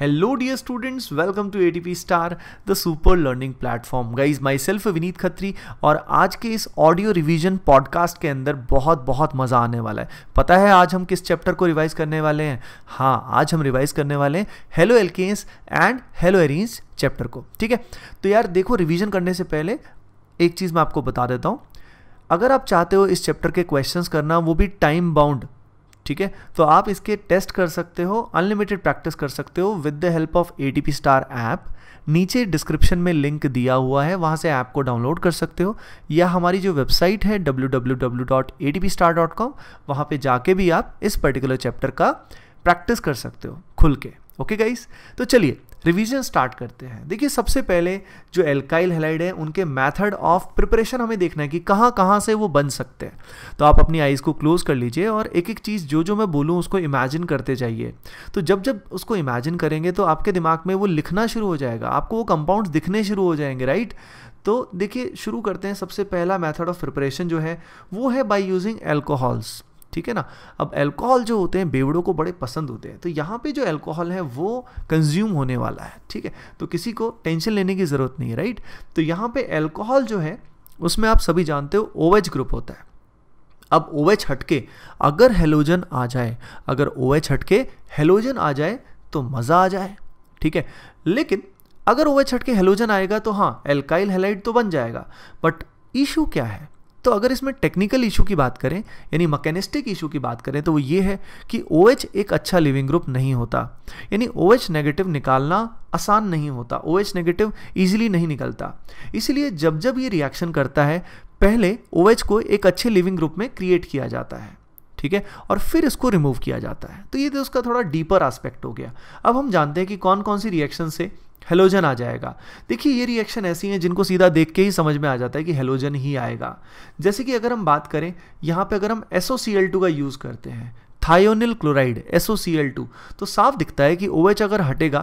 Hello dear students, welcome to ATP Star, the super learning platform. Guys, myself Vineet Khatri और आज के इस audio revision podcast के अंदर बहुत मज़ा आने वाला है. पता है आज हम किस चैप्टर को रिवाइज करने वाले हैं? हाँ, आज हम रिवाइज करने वाले हैं हेलोएल्केन्स एंड हेलोएरीन्स चैप्टर को. ठीक है, तो यार देखो, रिवीजन करने से पहले एक चीज़ मैं आपको बता देता हूँ. अगर आप चाहते हो इस चैप्टर के क्वेश्चंस करना, वो भी टाइम बाउंड, ठीक है, तो आप इसके टेस्ट कर सकते हो, अनलिमिटेड प्रैक्टिस कर सकते हो with the help of ATP star app. नीचे डिस्क्रिप्शन में लिंक दिया हुआ है, वहाँ से ऐप को डाउनलोड कर सकते हो, या हमारी जो वेबसाइट है www.atpstar.com, वहाँ पे जाके भी आप इस पर्टिकुलर चैप्टर का प्रैक्टिस कर सकते हो खुल के. ओके गाइस, तो चलिए रिवीजन स्टार्ट करते हैं. देखिए, सबसे पहले जो एल्काइल हैलाइड है उनके मेथड ऑफ प्रिपरेशन हमें देखना है कि कहाँ से वो बन सकते हैं. तो आप अपनी आईज़ को क्लोज कर लीजिए और एक एक चीज़ जो मैं बोलूँ उसको इमेजिन करते जाइए. तो जब उसको इमेजिन करेंगे तो आपके दिमाग में वो लिखना शुरू हो जाएगा, आपको वो कंपाउंड्स दिखने शुरू हो जाएंगे, राइट. तो देखिए, शुरू करते हैं. सबसे पहला मेथड ऑफ प्रिपरेशन जो है वो है बाय यूजिंग एल्कोहल्स. ठीक है ना, अब अल्कोहल जो होते हैं बेवड़ों को बड़े पसंद होते हैं, तो यहाँ पे जो अल्कोहल है वो कंज्यूम होने वाला है. ठीक है, तो किसी को टेंशन लेने की ज़रूरत नहीं है, राइट. तो यहाँ पे अल्कोहल जो है उसमें आप सभी जानते हो OH ग्रुप होता है. अब OH हटके अगर हेलोजन आ जाए, अगर OH हटके हेलोजन आ जाए तो मज़ा आ जाए. ठीक है, लेकिन अगर OH हटके हेलोजन आएगा तो हाँ, एल्काइल हैलाइड तो बन जाएगा, बट इशू क्या है? तो अगर इसमें टेक्निकल इशू की बात करें, यानी मैकेनिस्टिक इशू की बात करें, तो वो ये है कि OH एक अच्छा लिविंग ग्रुप नहीं होता. यानी OH नेगेटिव निकालना आसान नहीं होता, OH नेगेटिव ईजिली नहीं निकलता. इसलिए जब ये रिएक्शन करता है, पहले OH को एक अच्छे लिविंग ग्रुप में क्रिएट किया जाता है, ठीक है, और फिर इसको रिमूव किया जाता है. तो ये तो उसका थोड़ा डीपर एस्पेक्ट हो गया. अब हम जानते हैं कि कौन कौन सी रिएक्शन से हेलोजन आ जाएगा. देखिए, ये रिएक्शन ऐसी हैं जिनको सीधा देख के ही समझ में आ जाता है कि हेलोजन ही आएगा. जैसे कि अगर हम बात करें, यहाँ पे अगर हम SOCl2 का यूज़ करते हैं, थायोनिल क्लोराइड SOCl2, तो साफ दिखता है कि OH अगर हटेगा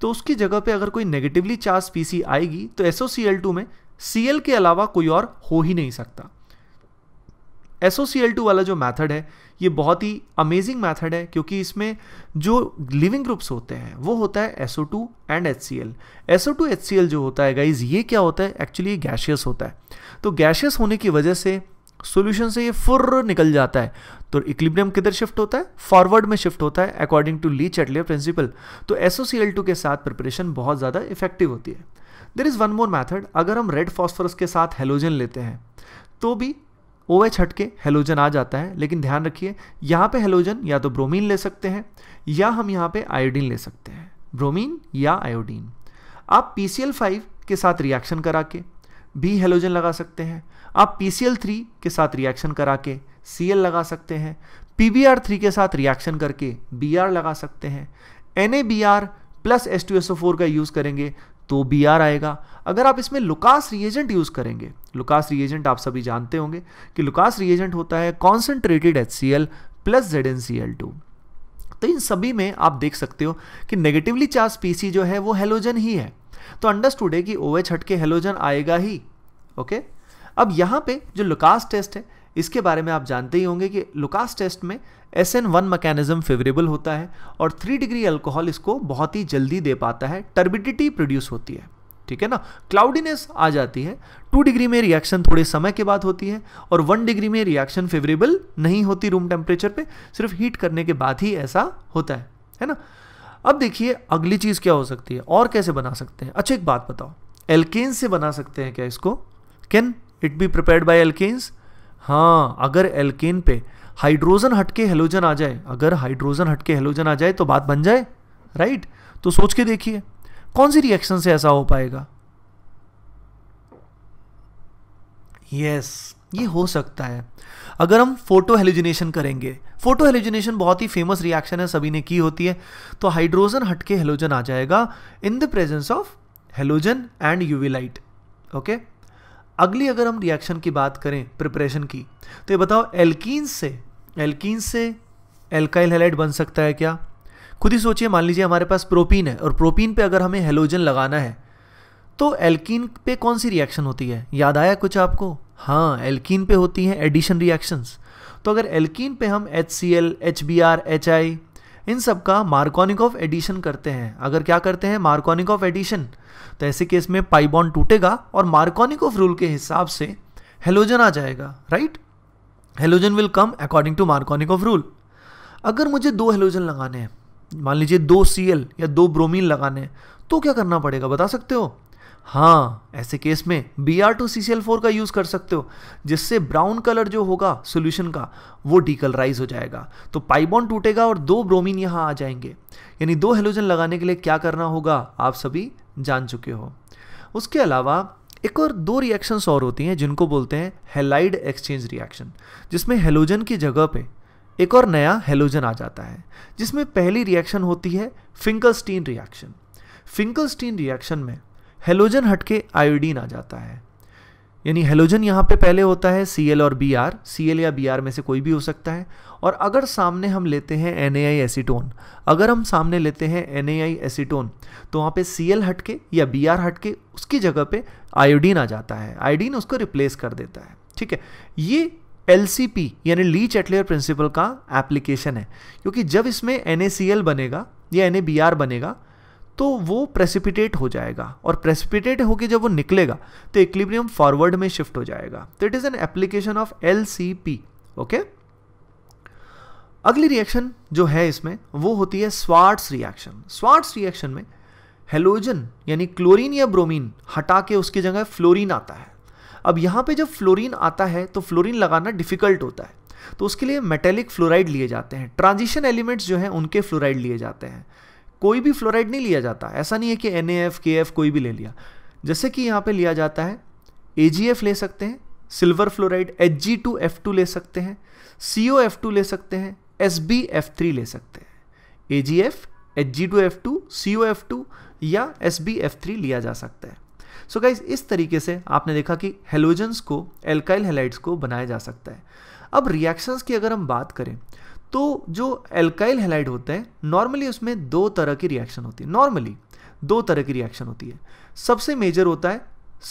तो उसकी जगह पे अगर कोई नेगेटिवली चार्ज स्पीसी आएगी तो SOCl2 में Cl के अलावा कोई और हो ही नहीं सकता. SOCl2 वाला जो मैथड है ये बहुत ही अमेजिंग मैथड है, क्योंकि इसमें जो लिविंग ग्रुप्स होते हैं वो होता है SO2 and HCl. SO2 HCl जो होता है गाइज, ये क्या होता है? एक्चुअली गैशियस होता है. तो गैशियस होने की वजह से सॉल्यूशन से ये फुर्र निकल जाता है. तो इक्विलिब्रियम किधर शिफ्ट होता है? फॉरवर्ड में शिफ्ट होता है, according to Le Chatelier principle. तो SOCl2 के साथ प्रिपरेशन बहुत ज़्यादा इफेक्टिव होती है. There is one more method. अगर हम रेड फॉस्फोरस के साथ हेलोजन लेते हैं तो भी OH हटके हेलोजन आ जाता है, लेकिन ध्यान रखिए यहाँ पे हेलोजन या तो ब्रोमीन ले सकते हैं या हम यहाँ पे आयोडीन ले सकते हैं, ब्रोमीन या आयोडीन. आप PCl5 के साथ रिएक्शन करा के भी हेलोजन लगा सकते हैं, आप PCl3 के साथ रिएक्शन करा के Cl लगा सकते हैं, PBr3 के साथ रिएक्शन करके Br लगा सकते हैं, NaBr प्लस H2SO4 का यूज़ करेंगे तो Br आएगा. अगर आप इसमें लुकास रिएजेंट यूज़ करेंगे, लुकास रिएजेंट आप सभी जानते होंगे कि लुकास रिएजेंट होता है कॉन्सेंट्रेटेड HCl प्लस ZnCl2. तो इन सभी में आप देख सकते हो कि नेगेटिवली चार्ज स्पीसी जो है वो हेलोजन ही है. तो अंडरस्टूड है कि OH हटके हेलोजन आएगा ही. ओके, अब यहाँ पे जो लुकास टेस्ट है इसके बारे में आप जानते ही होंगे कि लुकास टेस्ट में SN1 मैकेनिज्म फेवरेबल होता है और 3 डिग्री अल्कोहल इसको बहुत ही जल्दी दे पाता है, टर्बिडिटी प्रोड्यूस होती है, ठीक है ना, क्लाउडीनेस आ जाती है. 2 डिग्री में रिएक्शन थोड़े समय के बाद होती है और 1 डिग्री में रिएक्शन फेवरेबल नहीं होती, रूम टेम्परेचर पे सिर्फ हीट करने के बाद ही ऐसा होता है ना. अब देखिए अगली चीज़ क्या हो सकती है और कैसे बना सकते हैं. अच्छा, एक बात बताओ, एल्केन्स से बना सकते हैं क्या इसको? Can it be prepared by alkanes? हाँ, अगर एल्केन पे हाइड्रोजन हटके हेलोजन आ जाए, अगर हाइड्रोजन हटके हेलोजन आ जाए तो बात बन जाए, राइट. तो सोच के देखिए कौन सी रिएक्शन से ऐसा हो पाएगा. यस, ये हो सकता है अगर हम फोटो हेलोजनेशन करेंगे. फोटो हेलोजनेशन बहुत ही फेमस रिएक्शन है, सभी ने की होती है. तो हाइड्रोजन हटके हेलोजन आ जाएगा in the presence of halogen and UV light. Okay, अगली अगर हम रिएक्शन की बात करें प्रिपरेशन की, तो ये बताओ एल्कीन्स से एल्काइल हैलाइड बन सकता है क्या? खुद ही सोचिए. मान लीजिए हमारे पास प्रोपीन है और प्रोपीन पे अगर हमें हेलोजन लगाना है तो एल्कीन पे कौन सी रिएक्शन होती है? याद आया कुछ आपको? हाँ, एल्कीन पे होती हैं एडिशन रिएक्शंस. तो अगर एल्कीन पे हम HCl, HBr, HI, इन सब का मार्कोनिकॉफ एडिशन करते हैं। अगर क्या करते हैं मार्कोनिकॉफ एडिशन, तो ऐसे केस में पाई बॉन्ड टूटेगा और मार्कोनिकॉफ रूल के हिसाब से हेलोजन आ जाएगा, right. Halogen will come according to Markovnikov rule. अगर मुझे दो हेलोजन लगाने हैं, मान लीजिए दो Cl या दो ब्रोमीन लगाने हैं, तो क्या करना पड़ेगा बता सकते हो? हाँ, ऐसे केस में Br2CCl4 का यूज़ कर सकते हो, जिससे ब्राउन कलर जो होगा सॉल्यूशन का वो डीकलराइज हो जाएगा। तो पाई बॉन्ड टूटेगा और दो ब्रोमीन यहाँ आ जाएंगे। यानी दो हेलोजन लगाने के लिए क्या करना होगा आप सभी जान चुके हो। उसके अलावा एक और दो रिएक्शंस और होती हैं जिनको बोलते हैं हेलाइड एक्सचेंज रिएक्शन, जिसमें हेलोजन की जगह पे एक और नया हेलोजन आ जाता है, जिसमें पहली रिएक्शन होती है फिंकलस्टीन रिएक्शन। फिंकलस्टीन रिएक्शन में हेलोजन हटके आयोडीन आ जाता है। यानी हेलोजन यहाँ पे पहले होता है Cl और Br, Cl या Br में से कोई भी हो सकता है। और अगर सामने हम लेते हैं NaI एसीटोन, तो वहाँ पे Cl हटके या Br हटके उसकी जगह पे आयोडीन आ जाता है। आयोडीन उसको रिप्लेस कर देता है, ठीक है। ये LCP यानी लीच एटलियर प्रिंसिपल का एप्लीकेशन है, क्योंकि जब इसमें NaCl बनेगा या NaBr बनेगा तो वो प्रेसिपिटेट हो जाएगा, और प्रेसिपिटेट होकर जब वो निकलेगा तो इक्विलिब्रियम फॉरवर्ड में शिफ्ट हो जाएगा। तो it is an application of LCP, okay. अगली रिएक्शन जो है इसमें वो होती है स्वार्ट्स रिएक्शन। स्वार्ट्स रिएक्शन में हेलोजन यानी क्लोरीन या ब्रोमीन हटा के उसकी जगह फ्लोरीन आता है। अब यहाँ पे जब फ्लोरीन आता है तो फ्लोरीन लगाना डिफिकल्ट होता है, तो उसके लिए मेटेलिक फ्लोराइड लिए जाते हैं। ट्रांजिशन एलिमेंट्स जो हैं उनके फ्लोराइड लिए जाते हैं, कोई भी फ्लोराइड नहीं लिया जाता। ऐसा नहीं है कि NAF, KF कोई भी ले लिया। जैसे कि यहाँ पे लिया जाता है AgF ले सकते हैं, सिल्वर फ्लोराइड Hg2F2 ले सकते हैं, COF2 ले सकते हैं, SbF3 ले सकते हैं। AgF, Hg2F2, COF2 या SbF3 लिया जा सकता है। सो गाइज, इस तरीके से आपने देखा कि हेलोजन्स को, एल्काइल हैलाइड्स को बनाया जा सकता है। अब रिएक्शंस की अगर हम बात करें तो जो एल्काइल हैलाइड होते हैं नॉर्मली उसमें दो तरह की रिएक्शन होती है। सबसे मेजर होता है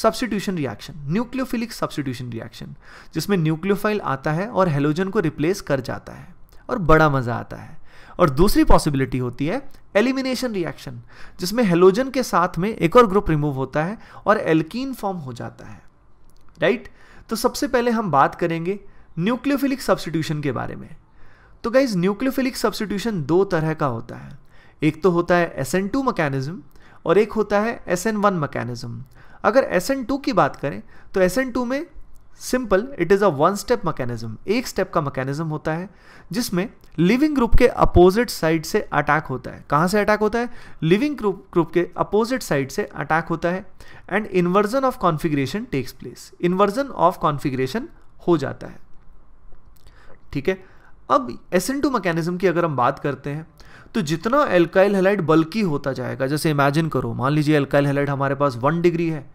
substitution reaction, nucleophilic substitution reaction, जिसमें न्यूक्लियोफाइल आता है और हेलोजन को रिप्लेस कर जाता है और बड़ा मज़ा आता है। और दूसरी पॉसिबिलिटी होती है एलिमिनेशन रिएक्शन, जिसमें हेलोजन के साथ में एक और ग्रुप रिमूव होता है और एल्कीन फॉर्म हो जाता है, राइट। तो सबसे पहले हम बात करेंगे न्यूक्लियोफिलिक सब्स्टिट्यूशन के बारे में। तो गाइज, न्यूक्लियोफिलिक सब्स्टिट्यूशन दो तरह का होता है। एक तो होता है SN2 मैकेनिज्म और एक होता है SN1 मैकेनिज्म। अगर SN2 की बात करें तो SN2 में simple it is a one step mechanism, एक स्टेप का मैकेनिज्म होता है, जिसमें लिविंग ग्रुप के अपोजिट साइड से अटैक होता है। कहाँ से अटैक होता है? लिविंग ग्रुप के अपोजिट साइड से अटैक होता है and inversion of configuration takes place, inversion of configuration हो जाता है, ठीक है। अब SN2 मैकेनिज्म की अगर हम बात करते हैं तो जितना एल्काइल हैलाइड बल्कि होता जाएगा, जैसे इमेजिन करो, मान लीजिए एल्काइल हैलाइड हमारे पास 1 डिग्री है,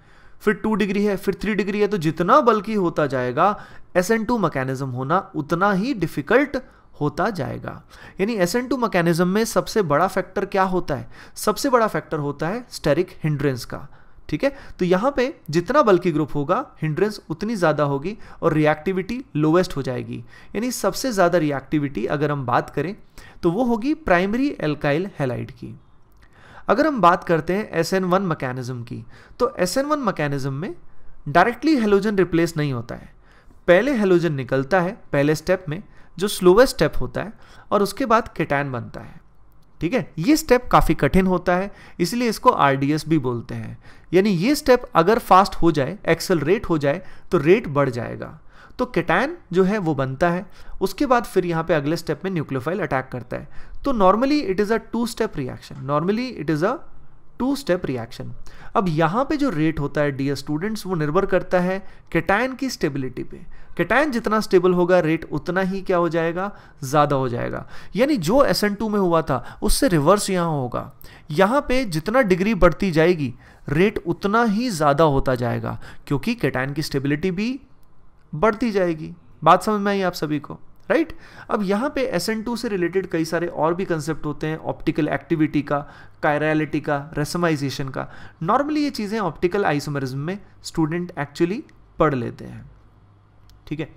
फिर 2 डिग्री है, फिर 3 डिग्री है, तो जितना बल्कि होता जाएगा SN2 मैकेनिज्म होना उतना ही डिफिकल्ट होता जाएगा। यानी SN2 मैकेनिज्म में सबसे बड़ा फैक्टर क्या होता है? सबसे बड़ा फैक्टर होता है स्टेरिक हिंड्रेंस का, ठीक है। तो यहाँ पे जितना बल्कि ग्रुप होगा हिंड्रेंस उतनी ज़्यादा होगी और रिएक्टिविटी लोवेस्ट हो जाएगी। यानी सबसे ज़्यादा रिएक्टिविटी अगर हम बात करें तो वो होगी प्राइमरी एल्काइल हैलाइड की। अगर हम बात करते हैं SN1 मैकेनिज्म की, तो SN1 मैकेनिज्म में डायरेक्टली हेलोजन रिप्लेस नहीं होता है। पहले हेलोजन निकलता है पहले स्टेप में, जो स्लोवेस्ट स्टेप होता है, और उसके बाद केटैन बनता है, ठीक है। ये स्टेप काफ़ी कठिन होता है, इसलिए इसको RDS भी बोलते हैं। यानी ये स्टेप अगर फास्ट हो जाए, एक्सेलरेट हो जाए, तो रेट बढ़ जाएगा। तो केटैन जो है वो बनता है, उसके बाद फिर यहाँ पे अगले स्टेप में न्यूक्लियोफाइल अटैक करता है। तो normally it is a 2 step reaction, अब यहाँ पे जो रेट होता है डियर स्टूडेंट्स, वो निर्भर करता है केटैन की स्टेबिलिटी पे। केटैन जितना स्टेबल होगा रेट उतना ही क्या हो जाएगा, ज़्यादा हो जाएगा। यानी जो SN2 में हुआ था उससे रिवर्स यहाँ होगा। यहाँ पे जितना डिग्री बढ़ती जाएगी रेट उतना ही ज़्यादा होता जाएगा, क्योंकि केटैन की स्टेबिलिटी भी बढ़ती जाएगी। बात समझ में आई आप सभी को, राइट। अब यहाँ पे SN2 से रिलेटेड कई सारे और भी कंसेप्ट होते हैं, ऑप्टिकल एक्टिविटी का, कायरलिटी का, रेसमाइजेशन का। नॉर्मली ये चीज़ें ऑप्टिकल आइसोमरिज्म में स्टूडेंट एक्चुअली पढ़ लेते हैं, ठीक है।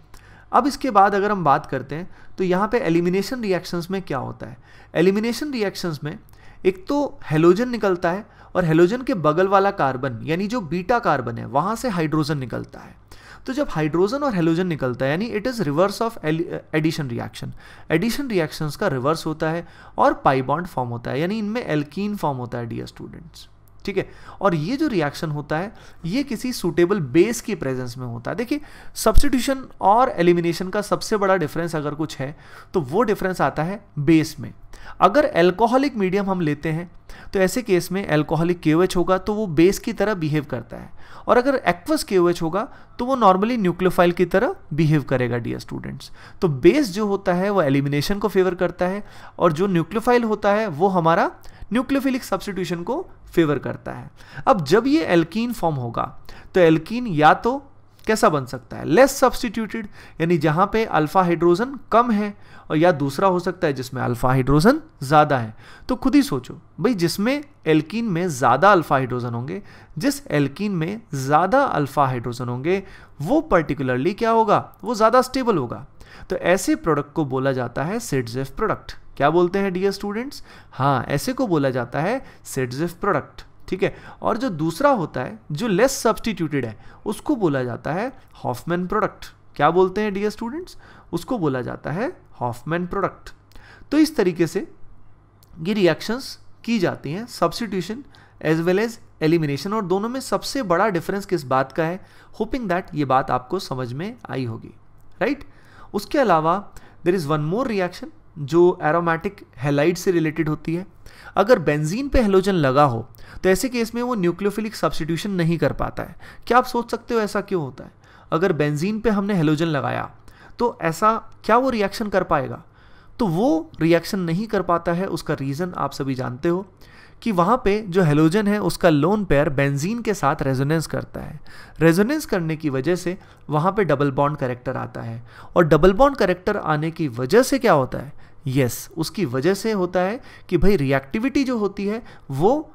अब इसके बाद अगर हम बात करते हैं तो यहाँ पे एलिमिनेशन रिएक्शंस में क्या होता है। एलिमिनेशन रिएक्शंस में एक तो हेलोजन निकलता है और हेलोजन के बगल वाला कार्बन यानी जो बीटा कार्बन है वहाँ से हाइड्रोजन निकलता है। तो जब हाइड्रोजन और हेलोजन निकलता है यानी it is reverse of addition reaction. Addition reactions का रिवर्स होता है और पाई बॉन्ड फॉर्म होता है यानी इनमें एल्कीन फॉर्म होता है डियर स्टूडेंट्स, ठीक है। और ये जो रिएक्शन होता है ये किसी सूटेबल बेस की प्रेजेंस में होता है। देखिए सब्स्टिट्यूशन और एलिमिनेशन का सबसे बड़ा डिफरेंस अगर कुछ है तो वो डिफरेंस आता है बेस में। अगर एल्कोहलिक मीडियम हम लेते हैं तो ऐसे केस में एल्कोहलिक KOH होगा तो वो बेस की तरह बिहेव करता है और अगर एक्वस KOH होगा तो वो नॉर्मली न्यूक्लियोफाइल की तरह बिहेव करेगा डियर स्टूडेंट्स। तो बेस जो होता है वो एलिमिनेशन को फेवर करता है और जो न्यूक्लियोफाइल होता है वो हमारा न्यूक्लियोफिलिक सब्स्टिट्यूशन को फेवर करता है। अब जब ये एल्कीन फॉर्म होगा तो एल्कीन या तो कैसा बन सकता है, लेस सब्स्टिट्यूटेड यानी जहां पे अल्फा हाइड्रोजन कम है, और या दूसरा हो सकता है जिसमें अल्फा हाइड्रोजन ज़्यादा है। तो खुद ही सोचो भाई, जिसमें एल्कीन में ज़्यादा अल्फा हाइड्रोजन होंगे, जिस एल्कीन में ज़्यादा अल्फा हाइड्रोजन होंगे वो पर्टिकुलरली क्या होगा, वो ज़्यादा स्टेबल होगा। तो ऐसे प्रोडक्ट को बोला जाता है ज़ाइत्सेव प्रोडक्ट। क्या बोलते हैं डियर स्टूडेंट्स? हाँ, ऐसे को बोला जाता है ज़ाइत्सेव प्रोडक्ट, ठीक है। और जो दूसरा होता है जो लेस सब्स्टिट्यूटेड है उसको बोला जाता है हॉफमैन प्रोडक्ट। क्या बोलते हैं डियर स्टूडेंट्स? उसको बोला जाता है हॉफमैन प्रोडक्ट। तो इस तरीके से ये रिएक्शंस की जाती हैं, substitution as well as elimination. और दोनों में सबसे बड़ा डिफरेंस किस बात का है, होपिंग दैट ये बात आपको समझ में आई होगी, राइट। उसके अलावा there is one more reaction जो एरोमेटिक हैलाइड से रिलेटेड होती है। अगर बेंजीन पे हेलोजन लगा हो तो ऐसे केस में वो न्यूक्लियोफिलिक सब्स्टिट्यूशन नहीं कर पाता है। क्या आप सोच सकते हो ऐसा क्यों होता है? अगर बेंजीन पे हमने हेलोजन लगाया तो ऐसा क्या वो रिएक्शन कर पाएगा? तो वो रिएक्शन नहीं कर पाता है। उसका रीज़न आप सभी जानते हो कि वहाँ पे जो हेलोजन है उसका लोन पेयर बेंजीन के साथ रेजोनेंस करता है। रेजोनेंस करने की वजह से वहाँ पे डबल बॉन्ड करेक्टर आता है और डबल बॉन्ड करेक्टर आने की वजह से क्या होता है, यस उसकी वजह से होता है कि भाई रिएक्टिविटी जो होती है वो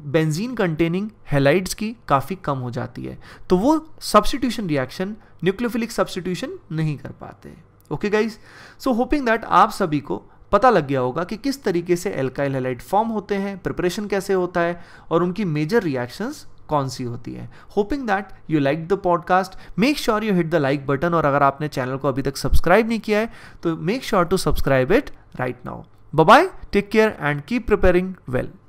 बेंजीन कंटेनिंग हैलाइड्स की काफ़ी कम हो जाती है। तो वो सब्स्टिट्यूशन रिएक्शन न्यूक्लियोफिलिक सब्स्टिट्यूशन नहीं कर पाते। Okay guys, so hoping that आप सभी को पता लग गया होगा कि किस तरीके से एल्काइल हैलाइड फॉर्म होते हैं, प्रिपरेशन कैसे होता है और उनकी मेजर रिएक्शंस कौन सी होती है। Hoping that you like the podcast, make sure you hit the like button. और अगर आपने चैनल को अभी तक सब्सक्राइब नहीं किया है तो make sure to subscribe it right now. Bye bye, take care and keep preparing well.